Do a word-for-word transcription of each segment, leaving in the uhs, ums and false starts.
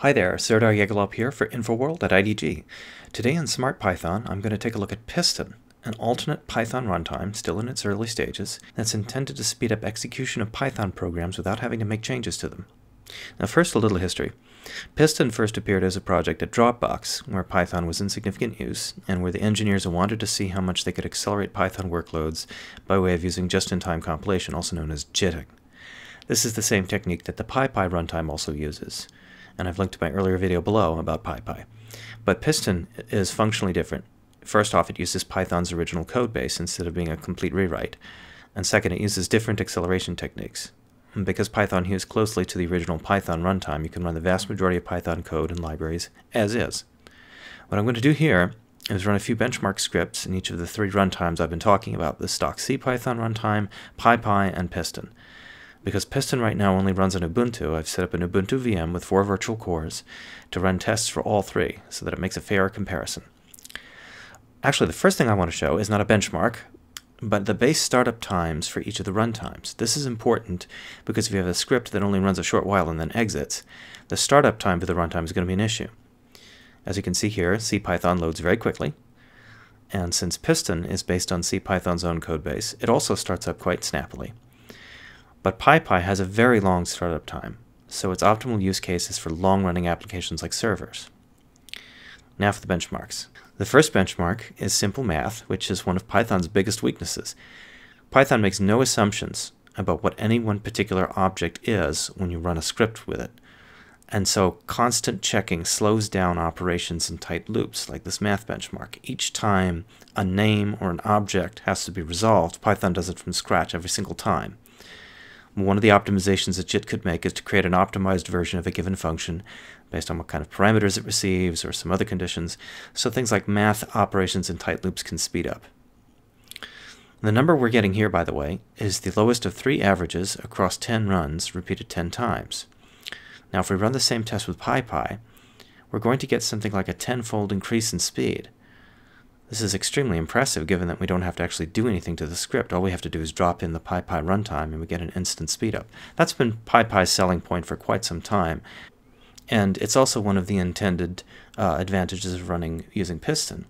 Hi there, Serdar Yegelop here for InfoWorld at I D G. Today in Smart Python, I'm going to take a look at Pyston, an alternate Python runtime still in its early stages that's intended to speed up execution of Python programs without having to make changes to them. Now first, a little history. Pyston first appeared as a project at Dropbox, where Python was in significant use, and where the engineers wanted to see how much they could accelerate Python workloads by way of using just-in-time compilation, also known as JITting. This is the same technique that the PyPy runtime also uses, and I've linked to my earlier video below about PyPy. But Pyston is functionally different. First off, it uses Python's original code base instead of being a complete rewrite. And second, it uses different acceleration techniques. And because Python hews closely to the original Python runtime, you can run the vast majority of Python code and libraries as is. What I'm going to do here is run a few benchmark scripts in each of the three runtimes I've been talking about, the stock CPython runtime, PyPy, and Pyston. Because Pyston right now only runs on Ubuntu, I've set up an Ubuntu V M with four virtual cores to run tests for all three so that it makes a fair comparison. Actually, the first thing I want to show is not a benchmark, but the base startup times for each of the runtimes. This is important because if you have a script that only runs a short while and then exits, the startup time for the runtime is going to be an issue. As you can see here, CPython loads very quickly, and since Pyston is based on CPython's own code base, it also starts up quite snappily. But PyPy has a very long startup time, so its optimal use case is for long-running applications like servers. Now for the benchmarks. The first benchmark is simple math, which is one of Python's biggest weaknesses. Python makes no assumptions about what any one particular object is when you run a script with it, and so constant checking slows down operations in tight loops like this math benchmark. Each time a name or an object has to be resolved, Python does it from scratch every single time. One of the optimizations that JIT could make is to create an optimized version of a given function based on what kind of parameters it receives or some other conditions, so things like math operations in tight loops can speed up. The number we're getting here, by the way, is the lowest of three averages across ten runs repeated ten times. Now if we run the same test with PyPy, we're going to get something like a tenfold increase in speed. This is extremely impressive given that we don't have to actually do anything to the script. All we have to do is drop in the PyPy runtime and we get an instant speedup. That's been PyPy's selling point for quite some time, and it's also one of the intended uh, advantages of running using Pyston.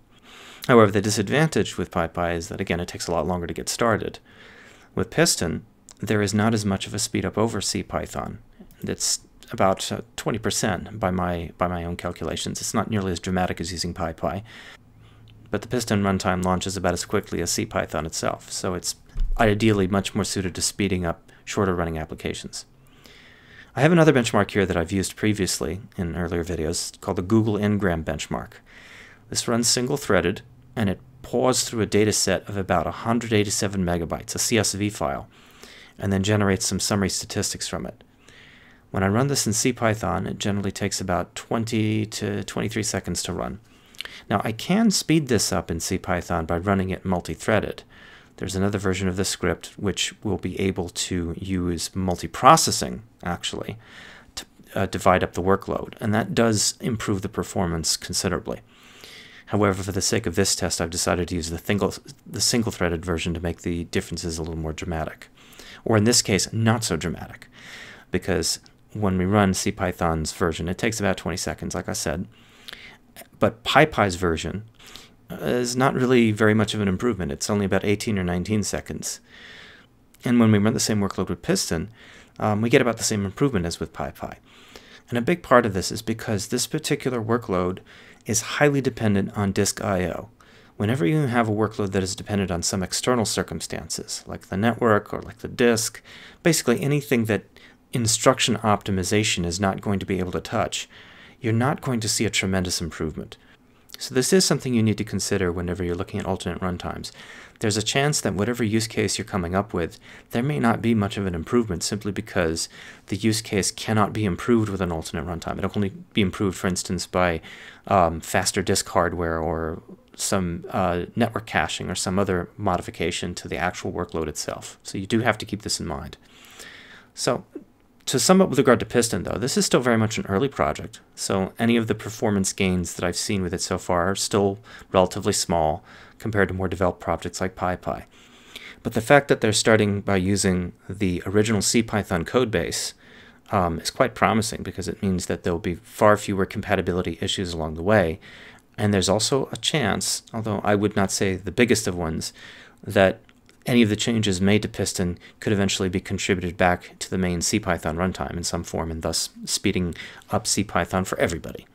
However, the disadvantage with PyPy is that, again, it takes a lot longer to get started. With Pyston, there is not as much of a speedup over CPython. It's about twenty percent by my, by my own calculations. It's not nearly as dramatic as using PyPy. But the Pyston runtime launches about as quickly as CPython itself, so it's ideally much more suited to speeding up shorter running applications. I have another benchmark here that I've used previously in earlier videos called the Google Ngram benchmark. This runs single-threaded, and it paws through a data set of about one hundred eighty-seven megabytes, a C S V file, and then generates some summary statistics from it. When I run this in CPython, it generally takes about twenty to twenty-three seconds to run. Now I can speed this up in CPython by running it multi-threaded. There's another version of the script which will be able to use multi-processing, actually, to uh, divide up the workload, and that does improve the performance considerably. However, for the sake of this test, I've decided to use the single, the single-threaded version to make the differences a little more dramatic, or in this case, not so dramatic, because when we run CPython's version, it takes about twenty seconds, like I said. But PyPy's version is not really very much of an improvement. It's only about eighteen or nineteen seconds. And when we run the same workload with Pyston, um, we get about the same improvement as with PyPy. And a big part of this is because this particular workload is highly dependent on disk I O. Whenever you have a workload that is dependent on some external circumstances, like the network or like the disk, basically anything that instruction optimization is not going to be able to touch, you're not going to see a tremendous improvement. So this is something you need to consider whenever you're looking at alternate runtimes. There's a chance that whatever use case you're coming up with, there may not be much of an improvement simply because the use case cannot be improved with an alternate runtime. It'll only be improved, for instance, by um, faster disk hardware or some uh, network caching or some other modification to the actual workload itself. So you do have to keep this in mind. So, to sum up with regard to Pyston, though, this is still very much an early project, so any of the performance gains that I've seen with it so far are still relatively small compared to more developed projects like PyPy. But the fact that they're starting by using the original CPython codebase um, is quite promising because it means that there will be far fewer compatibility issues along the way. And there's also a chance, although I would not say the biggest of ones, that any of the changes made to Pyston could eventually be contributed back to the main CPython runtime in some form, and thus speeding up CPython for everybody.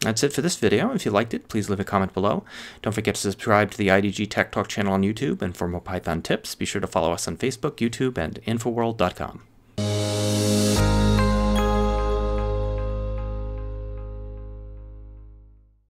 That's it for this video. If you liked it, please leave a comment below. Don't forget to subscribe to the I D G Tech Talk channel on YouTube, and for more Python tips, be sure to follow us on Facebook, YouTube, and InfoWorld dot com.